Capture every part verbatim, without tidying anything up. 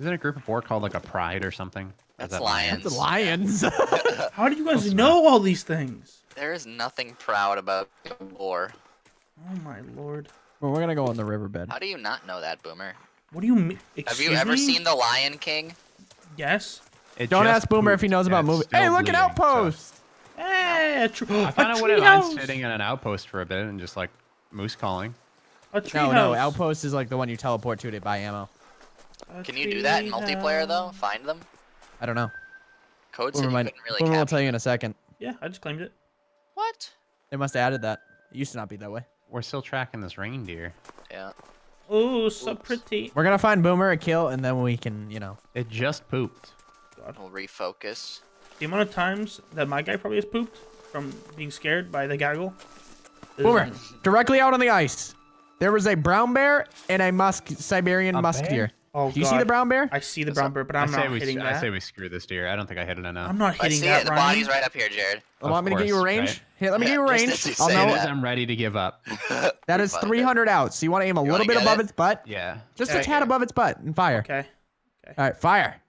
Isn't a group of four called like a pride or something? That's that lions. That's lions. How do you guys know all these things? There is nothing proud about a boar. Oh my lord. Well, we're gonna go on the riverbed. How do you not know that, Boomer? What do you mean? Have you ever me? seen The Lion King? Yes. It Don't ask Boomer if he knows about movies. Hey, look, bleeding, an outpost! So. Hey, a tr I kind of wouldn't mind sitting in an outpost for a bit and just like moose calling. A tree no, house. no, outpost is like the one you teleport to to buy ammo. A Can you do that in multiplayer house. though? Find them? I don't know. Code said you couldn't really Boomer will tell you in a second. Yeah, I just claimed it. What? They must have added that. It used to not be that way. We're still tracking this reindeer. Yeah. Ooh, so Oops. pretty. We're gonna find Boomer a kill, and then we can, you know. It just pooped. God. We'll refocus. The amount of times that my guy probably has pooped from being scared by the gaggle. Boomer, directly out on the ice. There was a brown bear and a musk Siberian a musk bear? deer. Oh, Do you God. see the brown bear? I see the brown bear, but I'm not we, hitting that. I say we screw this deer. I don't think I hit it enough. I'm not hitting I see that, it. The Ryan. body's right up here, Jared. Well, want course, me to give you a range? Right? Here, let me yeah, give you a range. You I'll know I'm ready to give up. That is three hundred out, so you want to aim a you little bit above it? its butt. Yeah. Just there a tad above its butt and fire. Okay. okay. All right, fire.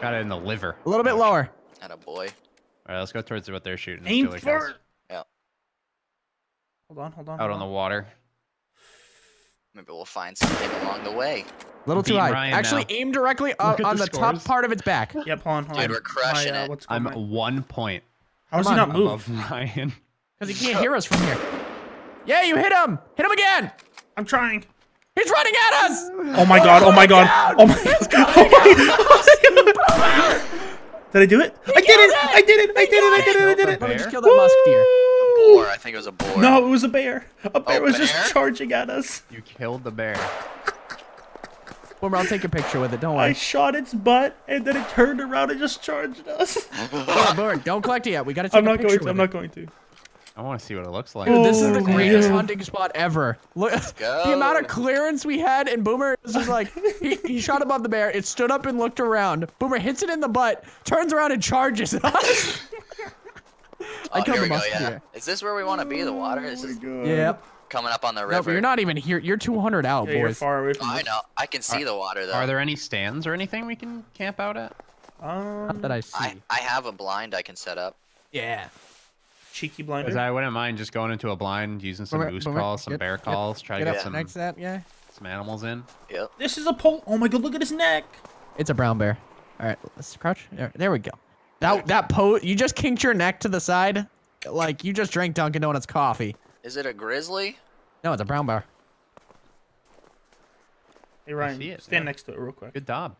Got it in the liver. A little bit lower. Atta boy. All right, let's go towards what they're shooting. Aim for... Yeah. Hold on, hold on. Out on the water. Maybe we'll find something along the way. A little too high. Ryan Actually, now. aim directly up on the, the top part of its back. Yep, hold on, hold on. Dude, we're crushing My, uh, it. I'm right? one point. How does he not move? Ryan. Because he can't hear us from here. Yeah, you hit him. Hit him again. I'm trying. He's running at us. Oh my god. Oh my god. Oh my god. Did I do it? I did it. I did it. I did it. I did it. I did it. I just killed that musk deer. Boar. I think it was a boar. No, it was a bear. A bear oh, was bear? just charging at us. You killed the bear. Well, I'll take a picture with it. Don't worry. I shot its butt, and then it turned around and just charged us. Boar, don't collect it yet. We gotta take I'm a picture. To, I'm it. not going to. I want to see what it looks like. Dude, this is the greatest hunting spot ever. Look, the amount of clearance we had, and Boomer was just like, he, he shot above the bear. It stood up and looked around. Boomer hits it in the butt, turns around and charges us. I oh, come here we go, yeah. Here. Is this where we want to be? The water? Is this oh yep. coming up on the river? No, but you're not even here. You're two hundred out, yeah, boys. You're far away from oh, I know. I can see are, the water, though. Are there any stands or anything we can camp out at? Um, not that I see. I, I have a blind I can set up. Yeah. Cheeky blinder. Because I wouldn't mind just going into a blind, using some moose calls, some get, bear calls, get, try to get, get some, next that, yeah. some animals in. Yep. This is a pole. Oh, my God. Look at his neck. It's a brown bear. All right. Let's crouch. There, there we go. That that pose, you just kinked your neck to the side, like you just drank Dunkin' Donuts coffee. Is it a grizzly? No, it's a brown bear. Hey Ryan, it, stand yeah. next to it real quick. Good job.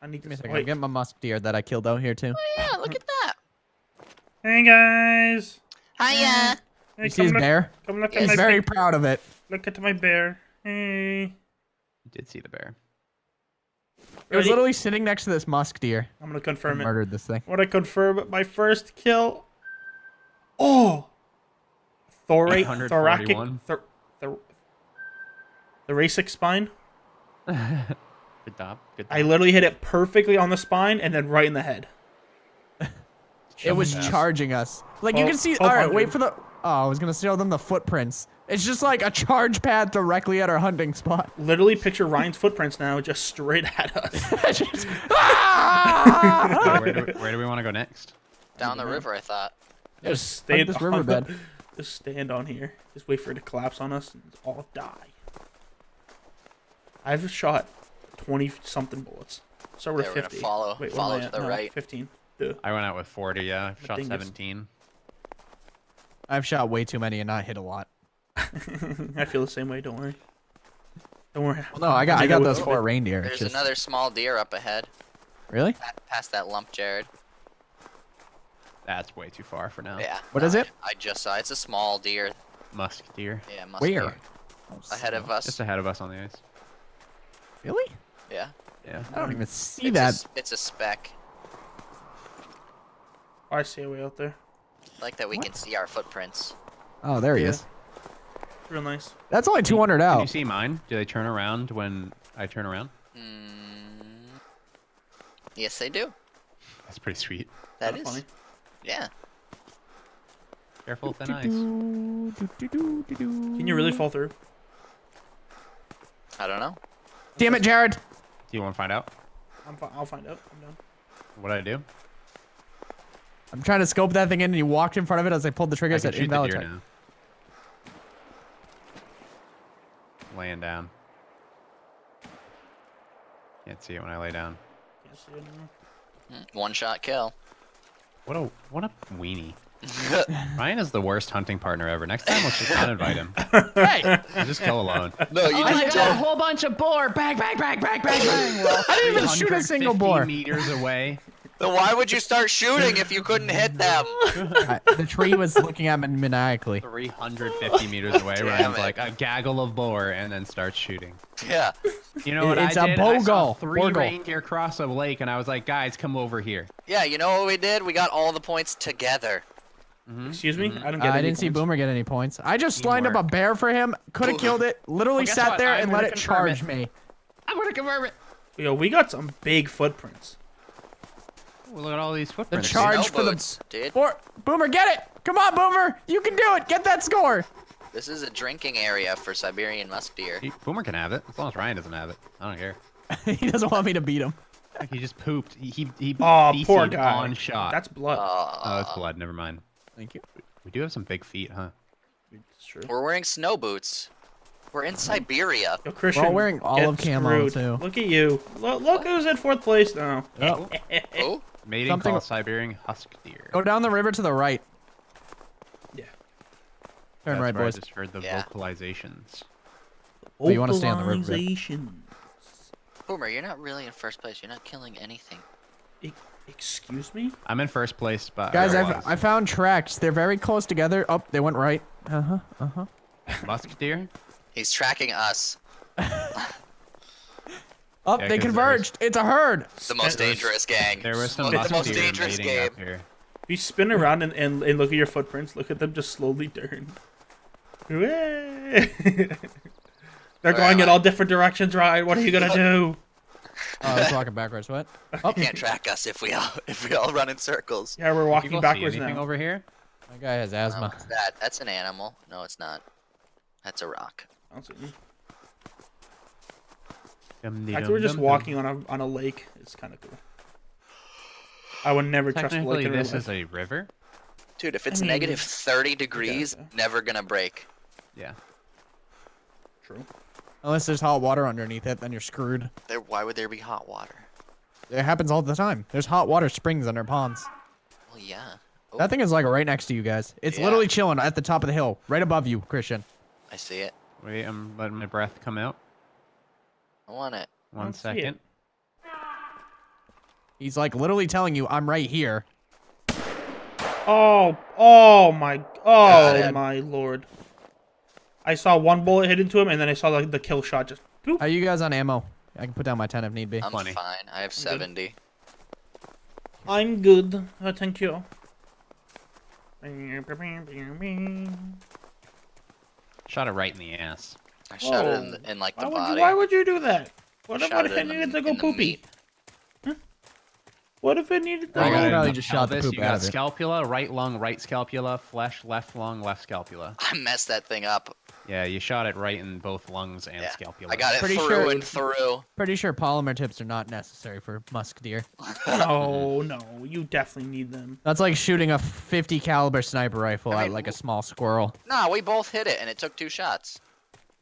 I need to Give me a get my musk deer that I killed out here too. Oh yeah, look at that. Hey guys. Hiya. Hey, you see his look, bear? Come look He's at my very bear. proud of it. Look at my bear. Hey. You did see the bear. It was literally sitting next to this musk deer. I'm gonna confirm it. Murdered this thing. I wanna confirm my first kill. Oh! Thorate, thoracic, thor, thor, thoracic spine. Good job. Good job. I literally hit it perfectly on the spine and then right in the head. It was us. charging us. Like oh, you can see. All right, wait for the. Oh, I was gonna show them the footprints. It's just like a charge pad directly at our hunting spot. Literally picture Ryan's footprints now just straight at us. just, ah! where, do we, where do we want to go next? Down the river, I thought. Just stand this riverbed. The, just stand on here. Just wait for it to collapse on us and all die. I've shot twenty something bullets. So we're yeah, at fifty. We're follow wait, follow to the no, right. fifteen. Duh. I went out with forty, yeah. I've shot seventeen. Is... I've shot way too many and not hit a lot. I feel the same way. Don't worry. Don't worry. Well, no, I got I got those four reindeer. There's just... another small deer up ahead. Really? Past that lump, Jared. That's way too far for now. Yeah. What no, is it? I just saw. It's a small deer. Musk deer. Yeah, musk Where? deer. Ahead of us. It's ahead of us on the ice. Really? Yeah. Yeah. I don't even see it's that. A, it's a speck. Oh, I see a way out there. I like that we what? can see our footprints. Oh, there he yeah. is. Real nice. That's only two hundred out. Can you see mine? Do they turn around when I turn around? Mm, yes, they do. That's pretty sweet. That is. Funny. Yeah. Careful with the ice. Can you really fall through? I don't know. Damn it, Jared. Do you want to find out? I'm fi I'll find out. I'm done. What did I do? I'm trying to scope that thing in, and you walked in front of it as I pulled the trigger. I said invalid check. Laying down. Can't see it when I lay down. Can't see it anymore. One shot kill. What a what a weenie. Ryan is the worst hunting partner ever. Next time, let's just not invite him. Hey, I'll just kill alone. No, you oh, just I got a whole bunch of boar. Bang, bang, bang, bang, bang, bang. Well, I didn't even shoot a single boar. Meters away. So why would you start shooting if you couldn't hit them? I, the tree was looking at me maniacally. three hundred fifty meters away, Ryan's like a gaggle of boar, and then starts shooting. Yeah. You know what it's I did? A bogle. I saw three bogle. reindeer cross a lake, and I was like, guys, come over here. Yeah, you know what we did? We got all the points together. Mm-hmm. Excuse me? Mm-hmm. I, don't get uh, any I didn't points. see Boomer get any points. I just Teamwork. lined up a bear for him, could have killed it, literally well, sat what? there I'm and let it charge it. me. I'm gonna confirm it. Yo, we got some big footprints. Ooh, look at all these footprints. The charge no for boots, the dude. Or, Boomer, get it! Come on, Boomer! You can do it! Get that score! This is a drinking area for Siberian musk deer. He, Boomer can have it, as long as Ryan doesn't have it. I don't care. He doesn't want me to beat him. He just pooped. He he, he oh, poor guy. on shot. That's blood. Uh, oh, it's blood. Never mind. Thank you. We do have some big feet, huh? It's true. We're wearing snow boots. We're in Siberia. Yo, Christian, We're all wearing olive camo, too. Look at you. Look, look who's in fourth place now. Oh. oh. Mating Something. called Siberian husk deer. Go down the river to the right. Yeah. Turn That's right, boys. I just heard the yeah. vocalizations. But you want to stay on the river. Vocalizations. Boomer, you're not really in first place. You're not killing anything. It Excuse me? I'm in first place, but guys, I, I found tracks. They're very close together. Oh, they went right. Uh huh. Uh huh. Musk deer? He's tracking us. Oh, yeah, they converged. It's a herd. It's the most dangerous gang. There was some musk the most deer dangerous game. Up here. If you spin around and, and and look at your footprints, look at them just slowly turn. They're all going right, in all different directions, Ryan. What are you gonna do? Oh, I was walking backwards. What? Oh. You can't track us if we all if we all run in circles. Yeah, we're walking backwards now. Over here, that guy has asthma. Oh, that that's an animal. No, it's not. That's a rock. Like we're just walking on a on a lake. It's kind of cool. I would never trust a lake. This is a river. Dude, if it's I mean, negative thirty degrees, yeah. never gonna break. Yeah. True. Unless there's hot water underneath it, then you're screwed. There, why would there be hot water? It happens all the time. There's hot water springs under ponds. Well, yeah. Ooh. That thing is like right next to you guys. It's yeah. literally chilling at the top of the hill, right above you, Christian. I see it. Wait, I'm letting my breath come out. I want it. One second. It. He's like literally telling you, I'm right here. Oh, oh my, oh my lord. I saw one bullet hit into him, and then I saw like the kill shot just. Boop. Are you guys on ammo? I can put down my ten if need be. I'm twenty. Fine. I have I'm seventy. Good. I'm good. Oh, thank you. Shot it right in the ass. I Whoa. shot it in, the, in like the why body. Would you, why would you do that? What I if shot it in needed the, to go poopy? Huh? What if it needed to go poopy? I just shot this. You got scapula, right lung, right scapula, flesh, left lung, left scapula. I messed that thing up. Yeah, you shot it right in both lungs and yeah. scapula. I got it pretty through sure, and through. Pretty sure polymer tips are not necessary for musk deer. No, no, you definitely need them. That's like shooting a fifty caliber sniper rifle I mean, at like a small squirrel. Nah, we both hit it and it took two shots.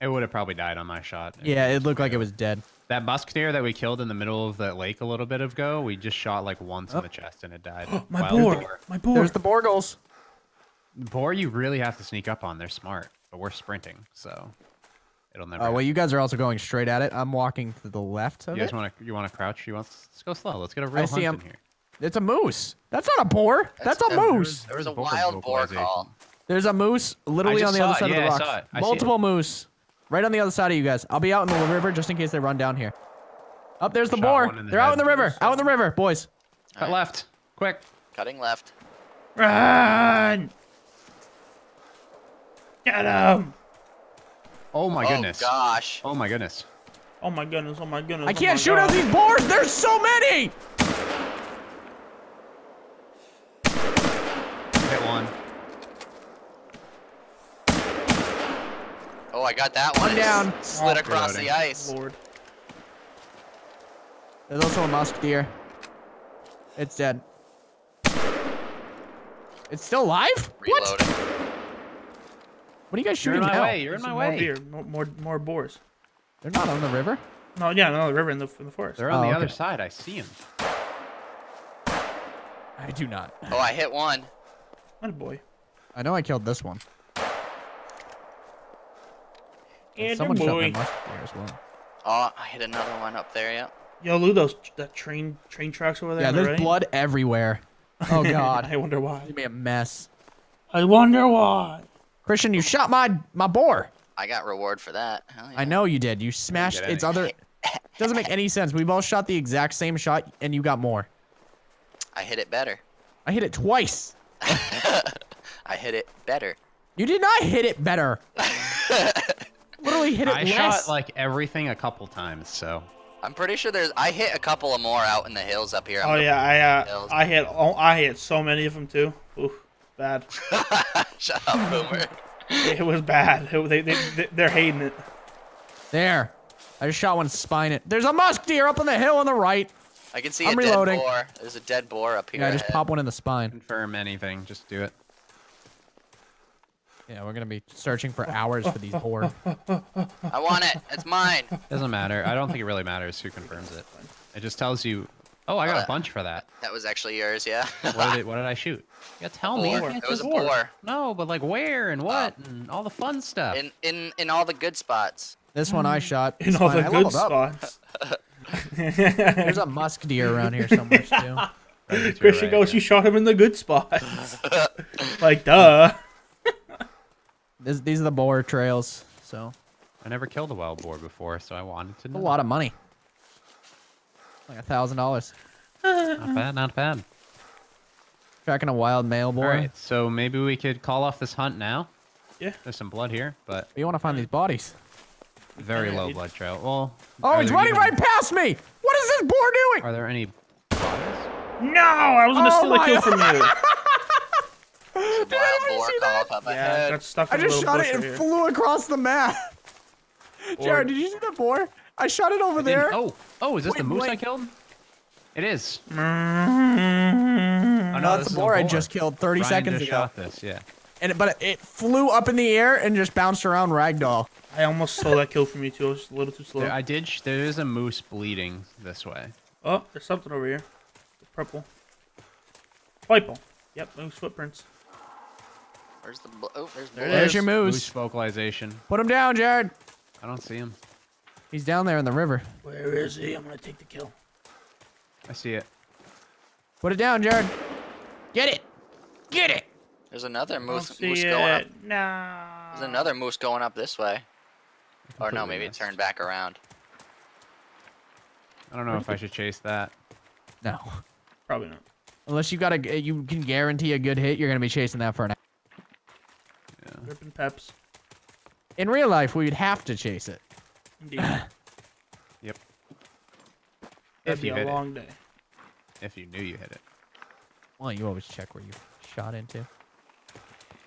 It would have probably died on my shot. Yeah, it looked like it was dead. That musk deer that we killed in the middle of that lake a little bit ago, we just shot like once oh. in the chest and it died. my boar. boar! My boar! There's the borgles. Boar, you really have to sneak up on. They're smart. But we're sprinting, so it'll never. Oh uh, well, you guys are also going straight at it. I'm walking to the left of you guys it. Want to? You want to crouch? You want? Let's go slow. Let's get a real I hunt see in here. It's a moose. That's not a boar. That's, That's a moose. There was a wild boar call. There's a moose literally on the other it. side yeah, of the rocks. Multiple moose, right on the other side of you guys. I'll be out in the river just in case they run down here. Up oh, there's the Shot boar. The They're out in the river. Out in the river, boys. All Cut right. left, quick. Cutting left. Run. Get him! Oh my goodness. Oh gosh. Oh my goodness. Oh my goodness, oh my goodness. I can't shoot out these boars! There's so many! Hit one. Oh, I got that one. One down. Slid across the ice. Lord. There's also a musk deer. It's dead. It's still alive? Reloading. What? What are you guys shooting now? You're in my way. You're in my way. More deer. More, more, more boars. They're not on the river? No, yeah, no, the river in the, in the forest. They're on oh, the okay. other side. I see them. I do not. Oh, I hit one. What a boy. I know I killed this one. And someone shot my musk deer as well. Oh, I hit another one up there, yeah. Yo, Lou, those that train train tracks over there. Yeah, there's right? blood everywhere. Oh God. I wonder why. Give me a mess. I wonder why. Christian, you shot my my boar. I got reward for that. Hell yeah. I know you did. You smashed its other. Doesn't make any sense. We both shot the exact same shot, and you got more. I hit it better. I hit it twice. I hit it better. You did not hit it better. Literally hit it I less. I shot like everything a couple times, so. I'm pretty sure there's. I hit a couple of more out in the hills up here. I'm oh yeah, I uh, I hit. Oh, I hit so many of them too. Oof, bad. Shut up, Boomer. It was bad. It, they they they're hating it. There, I just shot one spine it. There's a musk deer up on the hill on the right. I can see I'm a reloading. dead boar. There's a dead boar up here. Yeah, I just ahead. pop one in the spine. Confirm anything. Just do it. Yeah, we're gonna be searching for hours for these boars. I want it. It's mine. Doesn't matter. I don't think it really matters who confirms it. It just tells you. Oh, I got uh, a bunch for that. That was actually yours, yeah. What, did it, what did I shoot? Yeah, tell me. It was a boar. No, but like where and what uh, and all the fun stuff. In in in all the good spots. This one I shot. In all the I good spots. There's a musk deer around here somewhere too. Christian right, goes, yeah. you shot him in the good spots. Like duh. This, these are the boar trails, so. I never killed a wild boar before, so I wanted to know. A lot of money. Like a thousand dollars. Not bad, not bad. Tracking a wild male boar. All right, so maybe we could call off this hunt now. Yeah. There's some blood here, but. You want to find these bodies. Very low blood trail. Well. Oh, he's running even... right past me! What is this boar doing? Are there any bodies? No, I was gonna oh steal a kill from you. Did I even see that? Up yeah, got stuck in I just shot it and here. flew across the map. Jared, did you see that boar? I shot it over I there. Oh, oh, is this Wait, the moose blank. I killed? It is. Oh, no, no, that's the boar, boar I just killed thirty Ryan seconds just ago. Shot this, yeah. And it, but it flew up in the air and just bounced around ragdoll. I almost stole that kill from you too. I was just a little too slow. There, I did. There is a moose bleeding this way. Oh, there's something over here. It's purple. Purple. Yep, moose footprints. Where's the blo oh, there's, there there's your moose. Moose vocalization. Put him down, Jared. I don't see him. He's down there in the river. Where is he? I'm gonna take the kill. I see it. Put it down, Jared. Get it. Get it. There's another moose, moose going up. No. There's another moose going up this way. Or no, maybe it turned back around. I don't know if I should chase that. No. Probably not. Unless you got a, you can guarantee a good hit, you're gonna be chasing that for an hour. Ripping peps. In real life, we'd have to chase it. Indeed. Yep. That'd if be you a long it. day. If you knew you hit it. Well, you always check where you shot into.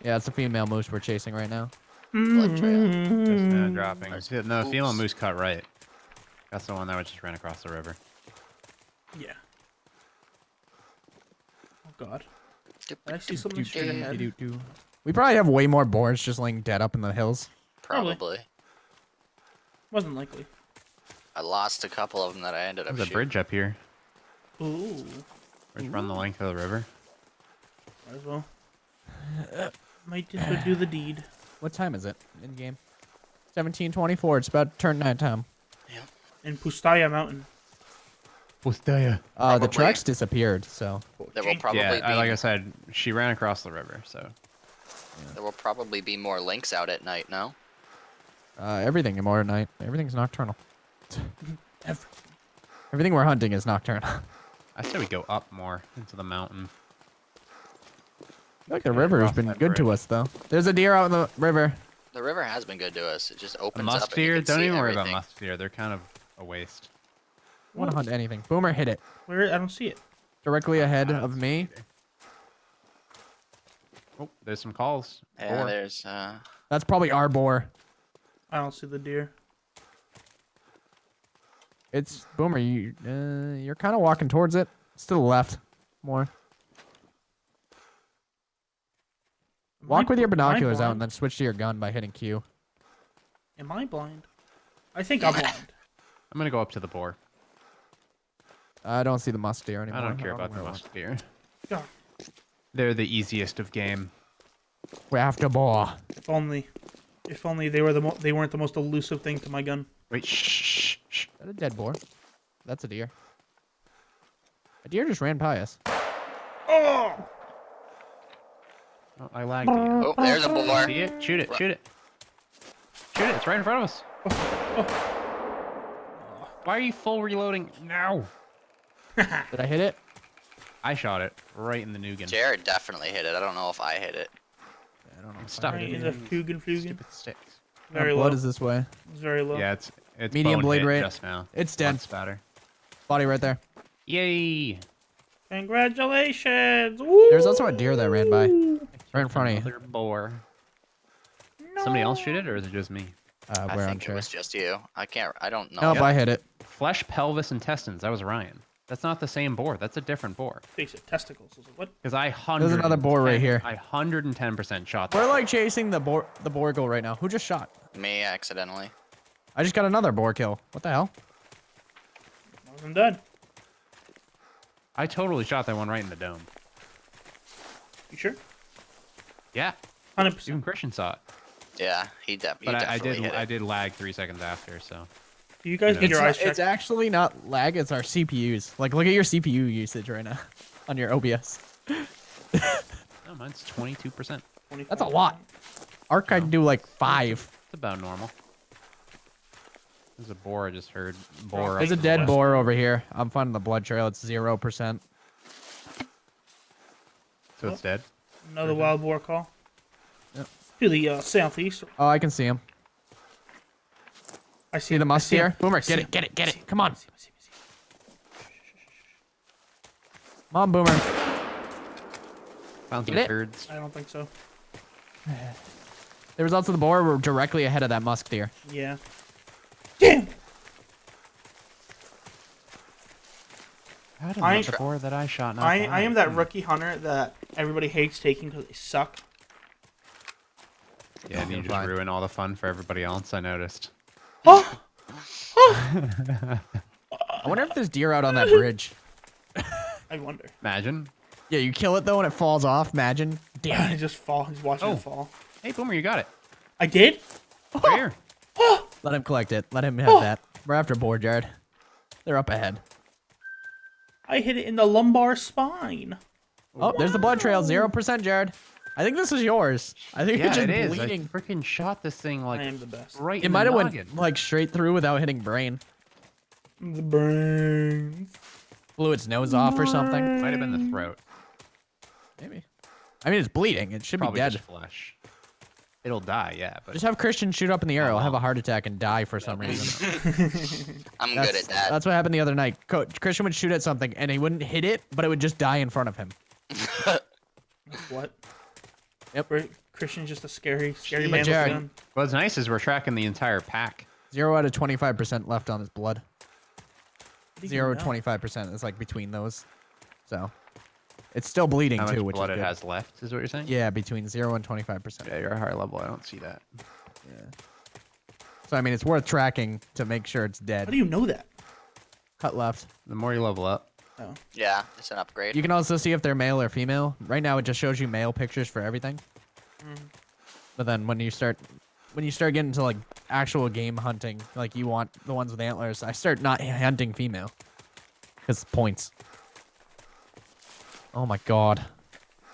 Yeah, it's a female moose we're chasing right now. Blood trail. Just now dropping. No, Oops. female moose cut right. That's the one that just ran across the river. Yeah. Oh God. I see something straight ahead. We probably have way more boars just laying dead up in the hills. Probably. probably. Wasn't likely. I lost a couple of them that I ended up There's shooting. a bridge up here. Ooh. Let's run the length of the river. Might as well. Uh, might just go do the deed. What time is it in game? seventeen twenty-four. It's about to turn night time. Yeah. In Pustaya Mountain. Pustaya. Uh, the tracks disappeared, so. There will probably yeah, be... like I said, she ran across the river, so. Yeah. There will probably be more lynx out at night, no? Uh, everything more at night. Everything's nocturnal. Everything. Everything we're hunting is nocturnal. I say we go up more into the mountain. I feel like the river has been good to us, though. There's a deer out in the river. The river has been good to us. It just opens up. Musk deer? Don't even worry about musk deer. They're kind of a waste. I want to hunt anything. Boomer, hit it. Where? I don't see it. Directly ahead of me. Oh, there's some calls. Yeah, boar. there's. Uh... That's probably our boar. I don't see the deer. It's Boomer. You uh, you're kind of walking towards it. It's to the left, more. Walk with your binoculars out and then switch to your gun by hitting Q. Am I blind? I think I'm blind. I'm gonna go up to the boar. I don't see the musk deer anymore. I don't care about the musk deer. They're the easiest of game. We're after boar. If only, if only they were the mo they weren't the most elusive thing to my gun. Wait, shh, shh, shh. Is that a dead boar? That's a deer. A deer just ran by us. Oh! Oh, I lagged. Oh, there's a boar. See it? Shoot it, shoot it. Shoot it, it's right in front of us. Oh, oh. Why are you full reloading now? Did I hit it? I shot it right in the Nugan. Jared definitely hit it. I don't know if I hit it. Yeah, I don't know. I'm stuck. Right, a Fugan, Fugan. Stupid sticks. Very Our blood low. Is this way. It's very low. Yeah, it's, it's medium blade rate. Just now. It's dead. Spatter. Body right there. Yay. Congratulations. Woo! There's also a deer that ran by. It's right in front of you. Another boar. No. Somebody else shoot it, or is it just me? Uh, I think it was just you. I can't. I don't know. Nope, yet. I hit it. Flesh, pelvis, intestines. That was Ryan. That's not the same boar. That's a different boar. Basic testicles. What? Because I hundred. There's another boar right here. I hundred and ten percent shot. We're like chasing the boar, the boar goal right now. Who just shot? Me accidentally. I just got another boar kill. What the hell? I'm done. I totally shot that one right in the dome. You sure? Yeah. one hundred percent. Even Christian saw it. Yeah, he, de he but definitely. But I did. I did lag three seconds after, so. Do you guys you know. get your eyes checked? It's actually not lag. It's our C P Us. Like, look at your C P U usage right now on your O B S. No, mine's twenty-two percent. That's a lot. Arc, I can do like five. It's about normal. There's a boar I just heard. Boar. There's a dead the boar over here. I'm finding the blood trail. It's zero percent. So oh, it's dead. Another There's wild boar call. Yep. To the uh, southeast. Oh, I can see him. I see, see the musk deer. Boomer, get it, get it, get it. Come on. Come on, Boomer. Found some birds. I don't think so. The results of the boar were directly ahead of that musk deer. Yeah. Damn. How did I the boar that I shot? I, I am that rookie hunter that everybody hates taking because they suck. Yeah, and you just fine. ruin all the fun for everybody else, I noticed. Oh. Oh. I wonder if there's deer out on that bridge. I wonder. Imagine. Yeah, you kill it though and it falls off. Imagine. Damn. It just fall. He's watching oh. it fall. Hey, Boomer, you got it. I did? Right oh. here. Oh. Let him collect it. Let him have oh. that. We're after boar, Jared. They're up ahead. I hit it in the lumbar spine. Oh, wow. There's the blood trail. Zero percent, Jared. I think this is yours. I think yeah, you're just it is. bleeding. I freaking shot this thing like I am the best. right It might have went like straight through without hitting brain. The brain. Blew its nose brain. off or something. Might have been the throat. Maybe. I mean, it's bleeding. It should Probably be dead. Just flesh. It'll die, yeah. But... just have Christian shoot up in the air. I'll have a heart attack and die for some reason. I'm that's, good at that. That's what happened the other night. Coach, Christian would shoot at something and he wouldn't hit it, but it would just die in front of him. What? Yep, Christian's just a scary, scary man. Jared, what's nice is we're tracking the entire pack. Zero out of twenty-five percent left on his blood. Zero to twenty-five percent is like between those, so it's still bleeding How too. Much which blood is it good. has left is what you're saying? Yeah, between zero and twenty-five percent. Yeah, you're a high level. I don't see that. Yeah. So I mean, it's worth tracking to make sure it's dead. How do you know that? Cut left. The more you level up. Oh. Yeah, it's an upgrade. You can also see if they're male or female. Right now, it just shows you male pictures for everything. Mm. But then when you start, when you start getting to like actual game hunting, like you want the ones with antlers, I start not hunting female because points. Oh my god.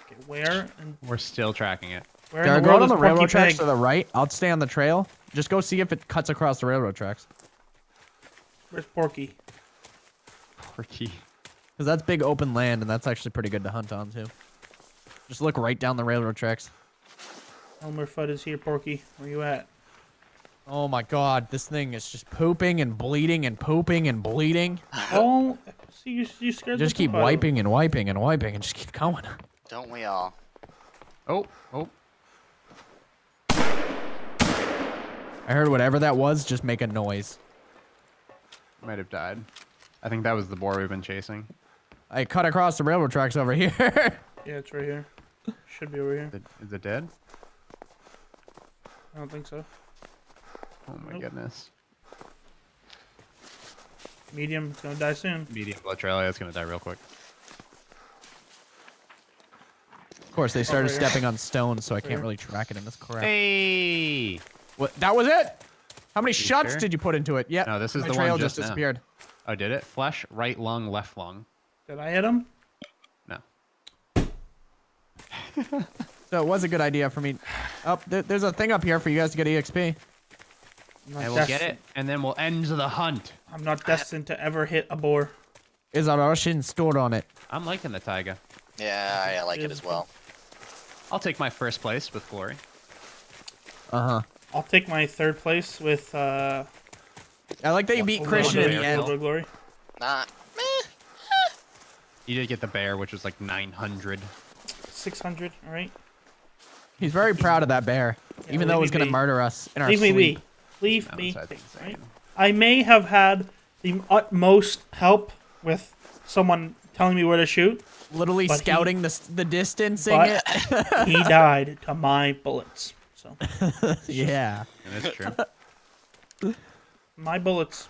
Okay, where? And we're still tracking it. Where in the go on the railroad tracks to the right. I'll stay on the trail. Just go see if it cuts across the railroad tracks. Where's Porky? Porky. Because that's big open land, and that's actually pretty good to hunt on, too. Just look right down the railroad tracks. Elmer Fudd is here, Porky. Where you at? Oh, my God. This thing is just pooping and bleeding and pooping and bleeding. Oh, see, you, you scared Just keep body. wiping and wiping and wiping and just keep going. Don't we all? Oh, oh. I heard whatever that was just make a noise. Might have died. I think that was the boar we've been chasing. I cut across the railroad tracks over here. Yeah, it's right here. Should be over here. Is it, is it dead? I don't think so. Oh my nope. goodness. Medium, it's gonna die soon. Medium blood trail, it's gonna die real quick. Of course, they started oh, right stepping here. on stones, so I can't really track it in this crap. Hey! What? That was it? How many shots sure? did you put into it? Yeah. No, this is My the trail one just, just disappeared. Now. Oh, did it? Flesh, right lung, left lung. Did I hit him? No. So it was a good idea for me. Oh, there, there's a thing up here for you guys to get E X P. I will get it, and then we'll end the hunt. I'm not destined to ever hit a boar. Is a Russian stored on it? I'm liking the taiga. Yeah, I like it as well. I'll take my first place with glory. Uh-huh. I'll take my third place with, uh... I like that you beat Christian in the end. Glory. Nah. You did get the bear, which was like nine hundred. six hundred, alright. He's very proud of that bear, yeah, even though it was going to murder us in our sleep. Leave me be. Leave me be. Right? I may have had the utmost help with someone telling me where to shoot. Literally scouting he, the, the distancing but it. He died to my bullets. So yeah, that's true. My bullets,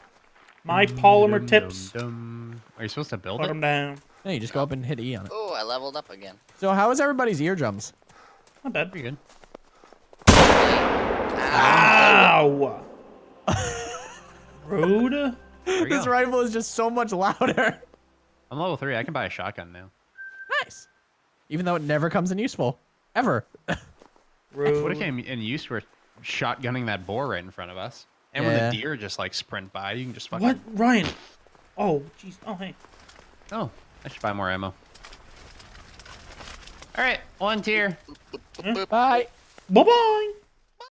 my dum, polymer dum, tips. Dum, dum. Are you supposed to build Put it? Put them down. No, you just go up and hit E on it. Oh, I leveled up again. So how is everybody's eardrums? Not bad. Pretty good. Ow! Rude. This go. rifle is just so much louder. I'm level three. I can buy a shotgun now. Nice. Even though it never comes in useful, ever. What it came in use for shotgunning that boar right in front of us, and yeah. when the deer just like sprint by, you can just fucking. What, Ryan? Oh, jeez. Oh, hey. Oh, I should buy more ammo. All right, one tier. Bye. Bye. Bye.